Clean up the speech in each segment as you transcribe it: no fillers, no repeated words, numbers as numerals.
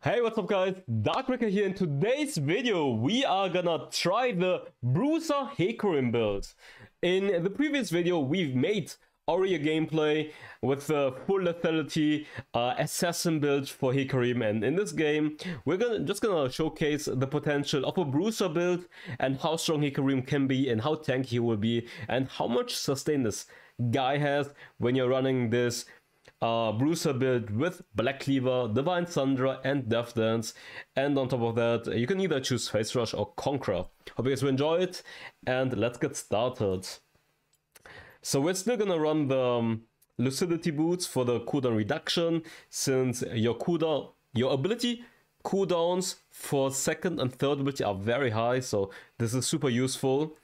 Hey, what's up guys, Darkbreaker here. In today's video we are gonna try the Bruiser Hecarim build. In the previous video we've made Aurea gameplay with the full lethality assassin build for Hecarim, and in this game we're just gonna showcase the potential of a Bruiser build and how strong Hecarim can be and how tanky he will be and how much sustain this guy has when you're running this Bruiser build with Black Cleaver, Divine Sunderer and Death Dance, and on top of that you can either choose Phase Rush or Conqueror. Hope you guys will enjoy it and let's get started. So we're still gonna run the Lucidity Boots for the cooldown reduction, since your ability cooldowns for second and third ability are very high, so this is super useful.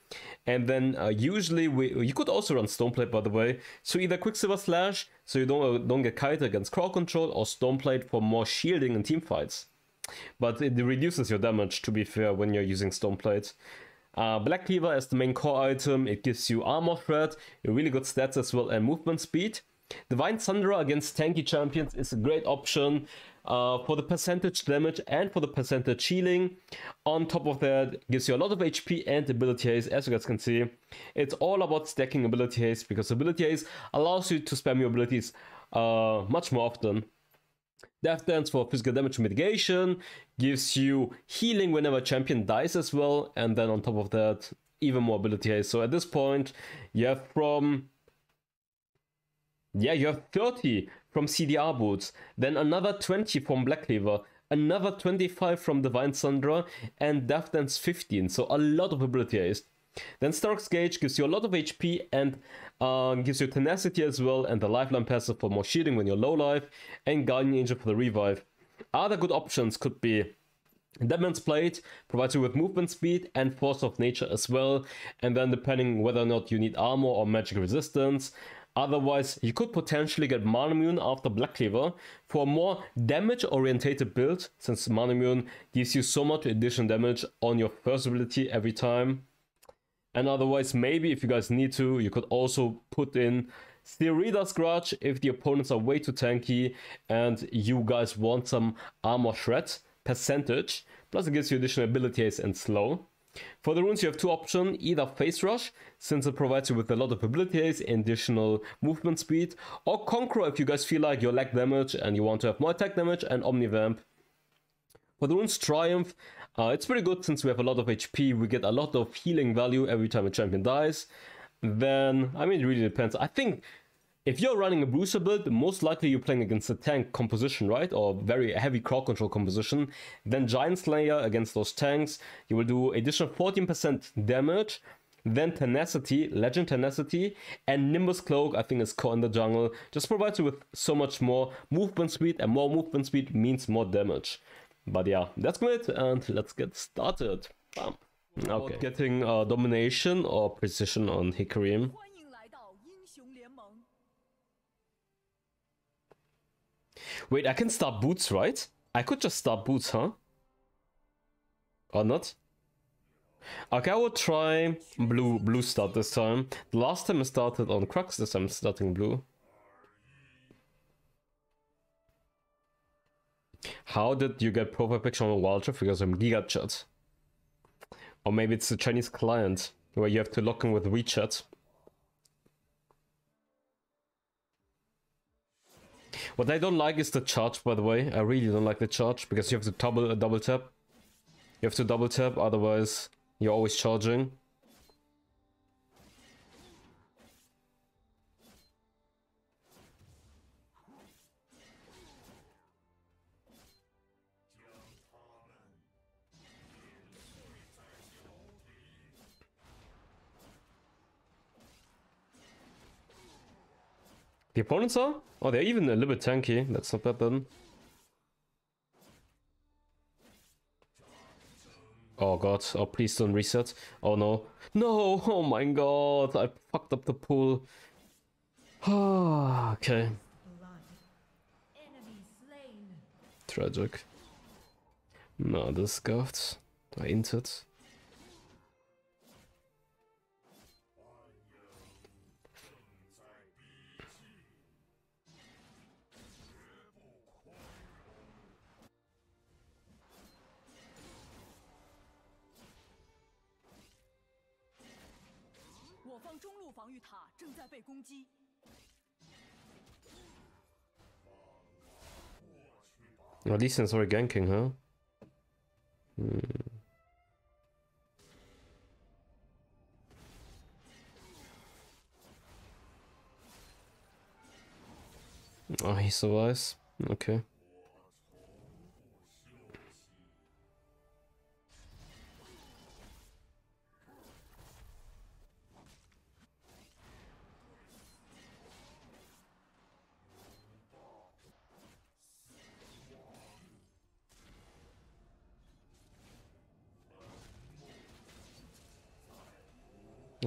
And then usually you could also run Stoneplate, by the way, so either Quicksilver Slash so you don't get kited against crowd control, or Stoneplate for more shielding in team fights, but it reduces your damage, to be fair, when you're using Stoneplate. Black Cleaver as the main core item, it gives you armor shred, really good stats as well, and movement speed. Divine Sunderer against tanky champions is a great option for the percentage damage and for the percentage healing. On top of that, gives you a lot of HP and ability haste, as you guys can see. It's all about stacking ability haste, because ability haste allows you to spam your abilities much more often. Death Dance for physical damage mitigation, gives you healing whenever champion dies as well, and then on top of that, even more ability haste. So at this point, you have you have 30 from CDR boots, then another 20 from Black Cleaver, another 25 from Divine Sunderer, and Death Dance 15, so a lot of ability haste. Then Sterak's Gage gives you a lot of HP and gives you Tenacity as well, and the Lifeline passive for more shielding when you're low life, and Guardian Angel for the revive. Other good options could be Deadman's Plate, provides you with movement speed and Force of Nature as well, and then depending whether or not you need armor or magic resistance. Otherwise, you could potentially get Manamune after Black Cleaver for a more damage-orientated build, since Manamune gives you so much additional damage on your first ability every time. And otherwise, maybe if you guys need to, you could also put in Sterak's Gage if the opponents are way too tanky and you guys want some armor shred percentage. Plus, it gives you additional abilities and slow. For the runes, you have two options, either Phase Rush, since it provides you with a lot of abilities and additional movement speed, or Conqueror if you guys feel like you lack damage and you want to have more attack damage, and Omnivamp. For the runes, Triumph, it's pretty good since we have a lot of HP, we get a lot of healing value every time a champion dies. Then, I mean, it really depends. I think if you're running a Bruiser build, most likely you're playing against a tank composition, right? Or very heavy crowd control composition. Then Giant Slayer against those tanks. You will do additional 14% damage. Then Tenacity, Legend Tenacity. And Nimbus Cloak, I think it's core in the jungle. Just provides you with so much more movement speed. And more movement speed means more damage. But yeah, that's good. And let's get started. Bam. Okay. Getting domination or precision on Hecarim. Wait, I can start boots, right? I could just start boots, huh? Or not? Okay, I will try blue start this time. The last time I started on Crux, this time I'm starting blue. How did you get profile picture on Wild Rift? Because I'm Giga Chat. Or maybe it's a Chinese client where you have to lock in with WeChat. What I don't like is the charge, by the way. I really don't like the charge, because you have to double tap. You have to double tap, otherwise you're always charging. The opponents are? Oh, they're even a little bit tanky. That's not bad then. Oh god. Oh, please don't reset. Oh no. No! Oh my god. I fucked up the pool. Okay. Tragic. No, this scuffed. I entered. 方中路防御塔正在被攻击。At least it's not ganking, huh? Oh, he survives. Okay.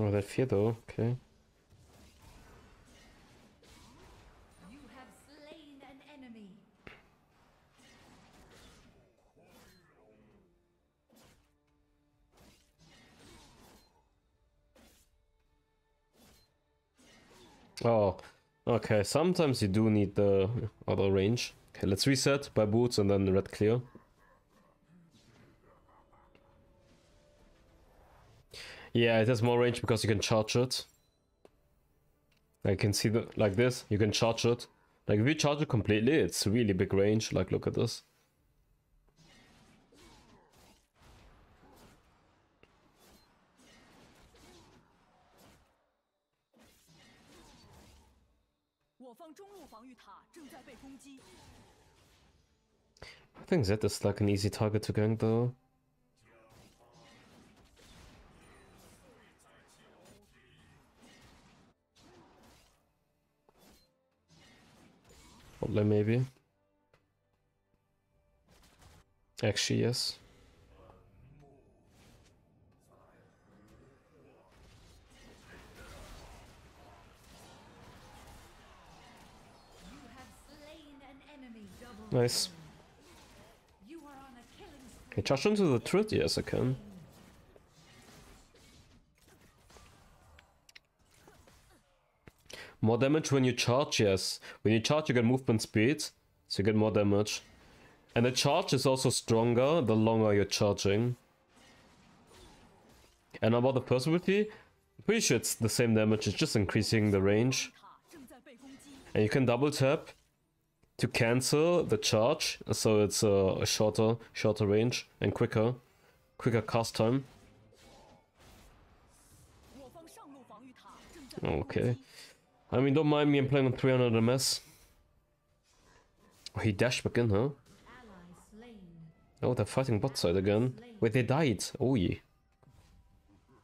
Oh, that fear though, okay. You have slain an enemy. Oh, okay. Sometimes you do need the other range. Okay, let's reset by boots and then red clear. Yeah, it has more range because you can charge it. I can see that, like this, you can charge it. Like if you charge it completely, it's really big range. Like look at this. I think Zed is like an easy target to gank though. Maybe. Actually, yes. You have slain an enemy. Double nice. You are on a killing spree. Can I charge into the turret? Yes, I can. More damage when you charge, yes. When you charge, you get movement speed, so you get more damage. And the charge is also stronger the longer you're charging. And about the possibility, I'm pretty sure it's the same damage, it's just increasing the range. And you can double tap to cancel the charge, so it's a shorter range and quicker cast time. Okay. I mean, don't mind me, I'm playing on 300 MS. Oh, he dashed back in, huh? Oh, they're fighting bot side again. Wait, they died. Oh, yeah.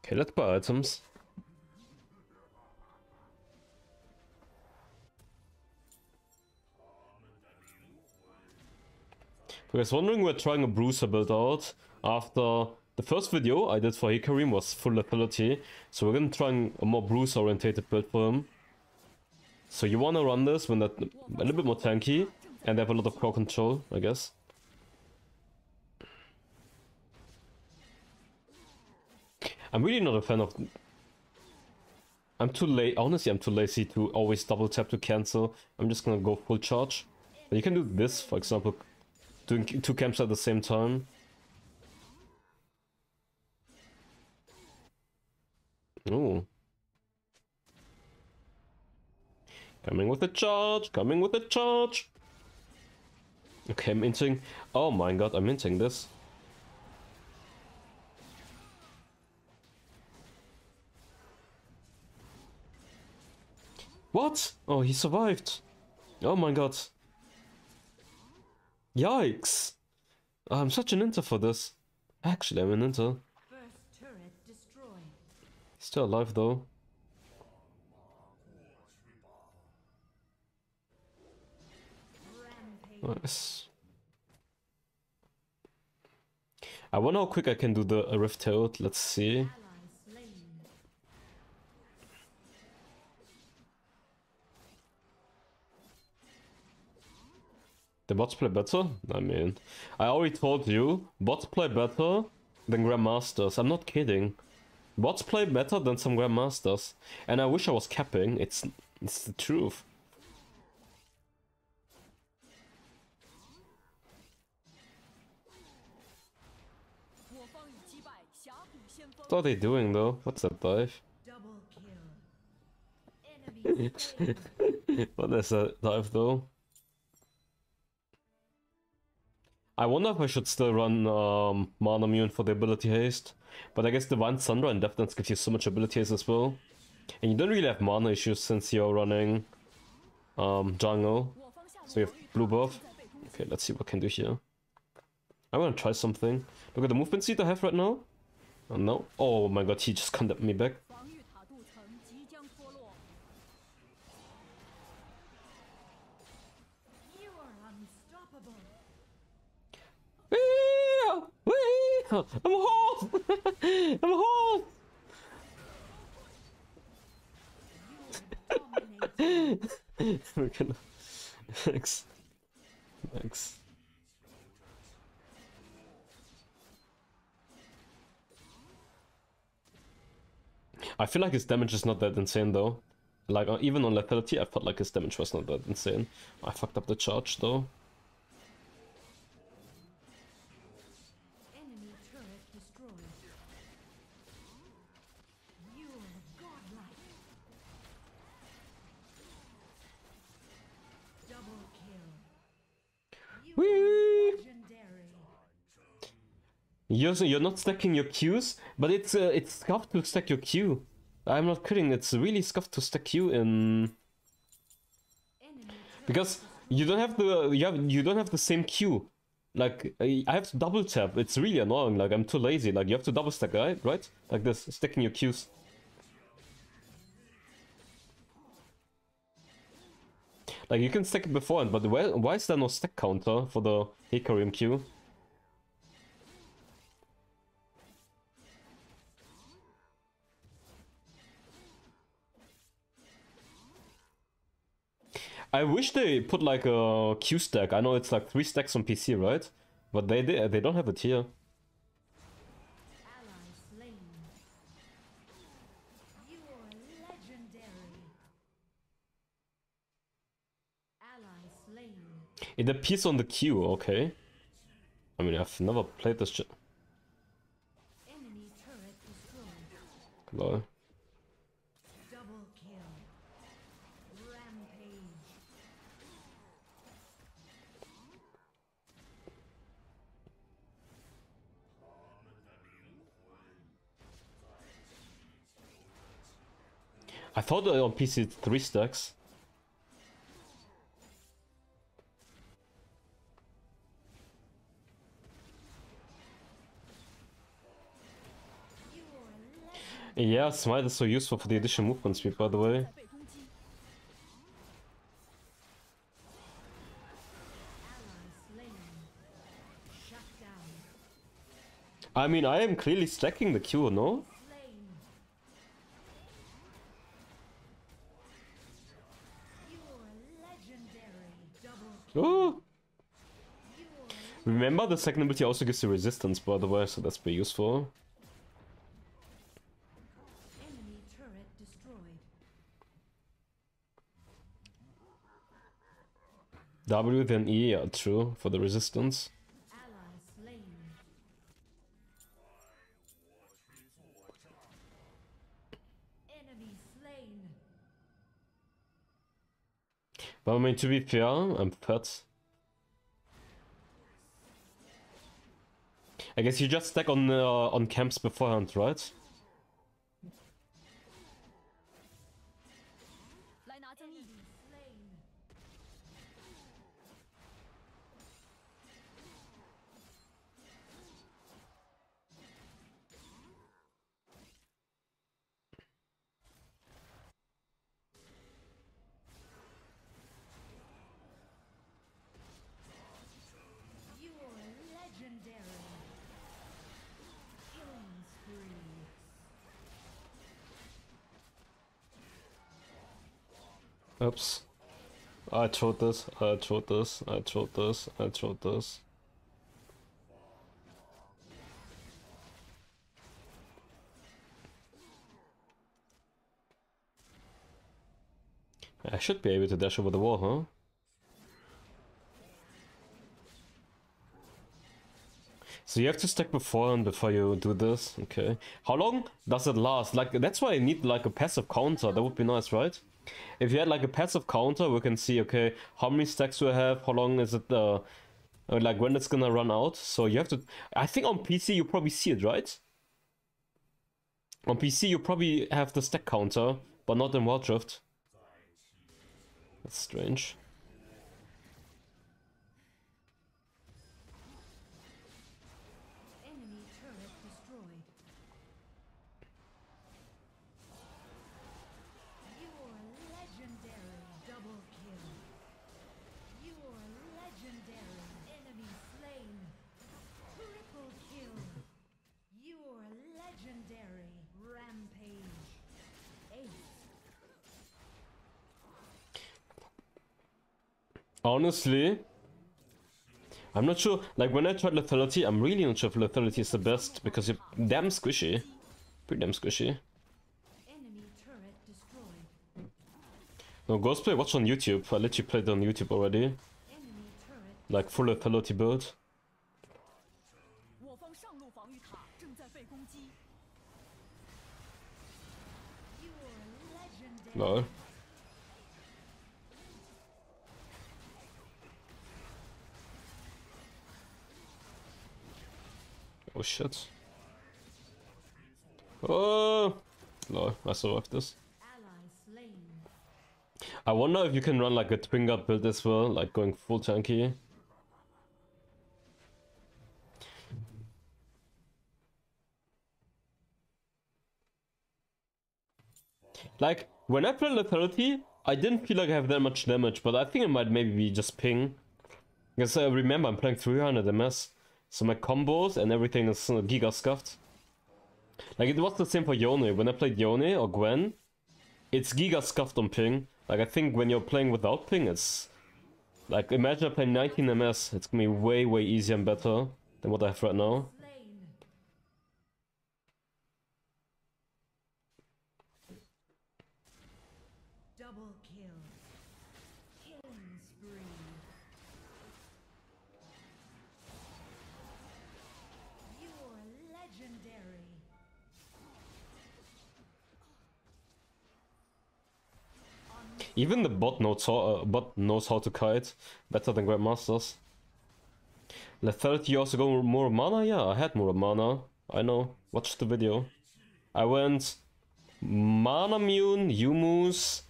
Okay, let's buy items. For guys wondering, we're trying a Bruiser build out after the first video I did for Hecarim was full lethality. So we're gonna try a more Bruiser orientated build for him. So you wanna run this when they're a little bit more tanky and they have a lot of core control, I guess. I'm really not a fan of... I'm too late, honestly I'm too lazy to always double tap to cancel. I'm just gonna go full charge. But you can do this, for example, doing two camps at the same time. Oh. Coming with a charge, coming with a charge. Okay, I'm inting. Oh my god, I'm inting this. What? Oh, he survived. Oh my god. Yikes. I'm such an inter for this. Actually, I'm an inter. Still alive though. Nice. I wonder how quick I can do the Rift Herald. Let's see. The bots play better? I mean, I already told you, bots play better than Grandmasters. I'm not kidding. Bots play better than some Grandmasters. And I wish I was capping. It's the truth. What are they doing though? What's that dive? Double kill. But there's a dive though. I wonder if I should still run Manamune for the ability haste, but I guess Divine Sunderer and Death Dance gives you so much ability haste as well, and you don't really have mana issues since you're running jungle, so you have blue buff. Okay, let's see what I can do here. I'm gonna try something. Look at the movement speed I have right now. Oh no! Oh my god, he just condemned me back. I'm home! I'm home! We're gonna... Thanks. Thanks. I feel like his damage is not that insane though. Like, even on lethality, I felt like his damage was not that insane. I fucked up the charge though. You're not stacking your Qs, but it's scuffed to stack your Q. I'm not kidding, it's really scuffed to stack Q in, because you don't have the you don't have the same Q. Like, I have to double tap. It's really annoying. Like, I'm too lazy. Like, you have to double stack, right? Right? Like this, stacking your Qs. Like, you can stack it beforehand, but why is there no stack counter for the Hecarim Q? I wish they put like a Q stack. I know it's like 3 stacks on PC, right? But they don't have it here. It appears on the Q, okay. I mean, I've never played this shit. Lol. I thought on PC 3 stacks. Yeah, Smite is so useful for the additional movement speed, by the way. I mean, I am clearly stacking the Q, no? Ooh. Remember, the second ability also gives you resistance, by the way, so that's pretty useful. Enemy turret destroyed. W then E are true for the resistance. But I mean, to be fair, I'm fat. I guess you just stack on camps beforehand, right? Oops. I shot this, I shot this, I shot this, I shot this. I should be able to dash over the wall, huh? So you have to stack beforehand before you do this, okay. How long does it last? Like, that's why I need like a passive counter, that would be nice, right? If you had like a passive counter, we can see, okay, how many stacks do I have, how long is it, like when it's gonna run out. So you have to, I think on PC you probably see it, right? On PC you probably have the stack counter, but not in Wild Rift. That's strange. Honestly, I'm not sure. Like when I tried Lethality, I'm really not sure if Lethality is the best because you're damn squishy. Pretty damn squishy. No, Ghost Play, watch on YouTube. I literally played on YouTube already. Like full Lethality build. No. Oh shit. Oh no, I survived this. I wonder if you can run like a twin guard build as well, like going full tanky. Like when I played Lethality, I didn't feel like I have that much damage, but I think it might maybe be just ping. Because I remember I'm playing 300 MS. So my combos and everything is giga scuffed. Like it was the same for Yone. When I played Yone or Gwen, it's giga scuffed on ping. Like I think when you're playing without ping, it's... Like imagine I play 19 MS, it's gonna be way, way easier and better than what I have right now. Even the bot knows how to kite better than Grandmasters. Lethality, you also go more mana? Yeah, I had more mana. I know. Watch the video. I went Manamune, Yumus.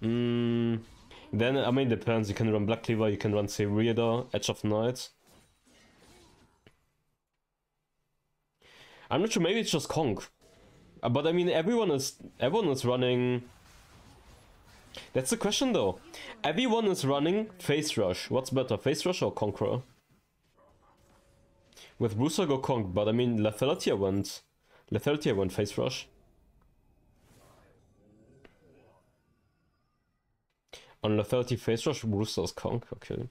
Then, I mean, it depends. You can run Black Cleaver, you can run Sereda, Edge of Night. I'm not sure, maybe it's just Conk. But I mean, everyone is running... That's the question though. Everyone is running Phase Rush. What's better, Phase Rush or Conqueror? With Bruce I go Conk, but I mean Lethality I went Phase Rush. On Lethality Phase Rush, Bruce does Conk, okay.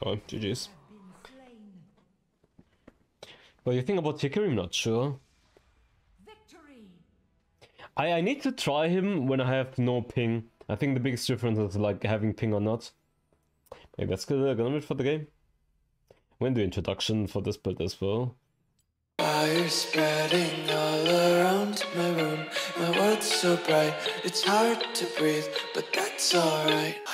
Oh, GG's. What do you think about Hecarim? I'm not sure. I need to try him when I have no ping. I think the biggest difference is like having ping or not. Maybe that's gonna be for the game. We'll do introduction for this build as well. Fire spreading all around my room. My world's so bright, it's hard to breathe, but that's alright.